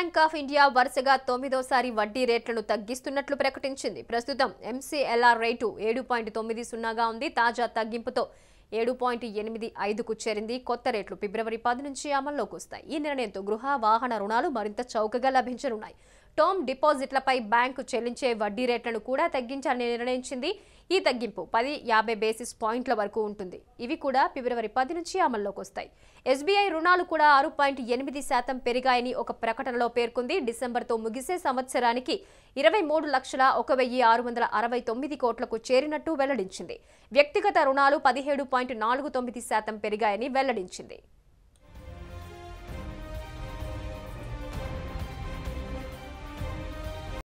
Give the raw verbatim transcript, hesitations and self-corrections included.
Bank of India వరుసగా తొమ్మిదోసారి వడ్డీ రేట్లను తగ్గిస్తున్నట్లు ప్రకటించింది. ప్రస్తుతం M C L R రేటు ఏడు పాయింట్ తొమ్మిది సున్నా గా ఉంది. తాజా తగ్గింపుతో ఏడు పాయింట్ ఎనిమిది ఐదు కు చేరింది. కొత్త రేట్లు ఫిబ్రవరి పది నుంచి అమల్లోకి వస్తాయి. ఈ నిర్ణయంతో గృహ, వాహన రుణాలు మరింత చౌకగా లభించనున్నాయి. టర్మ్ డిపాజిట్లపై బ్యాంకు చెల్లించే వడ్డీ రేట్లను కూడా తగ్గించాలని నిర్ణయించింది. ఈ తగ్గింపు పది యాభై బేసిస్ పాయింట్ల వరకు ఉంటుంది. ఇవి కూడా ఫిబ్రవరి పది నుంచి అమల్లోకి వస్తాయి. S B I రుణాలు కూడా ఆరు పాయింట్ ఎనిమిది శాతం పెరిగాయని ఒక ప్రకటనలో పేర్కొంది. డిసెంబర్తో ముగిసే సంవత్సరానికి ఇరవై మూడు లక్షల ఒక వెయ్యి ఆరు వందల అరవై తొమ్మిది కోట్లకు చేరినట్టు వెల్లడించింది. వ్యక్తిగత రుణాలు పదిహేడు పాయింట్ నాలుగు తొమ్మిది శాతం పెరిగాయని వెల్లడించింది.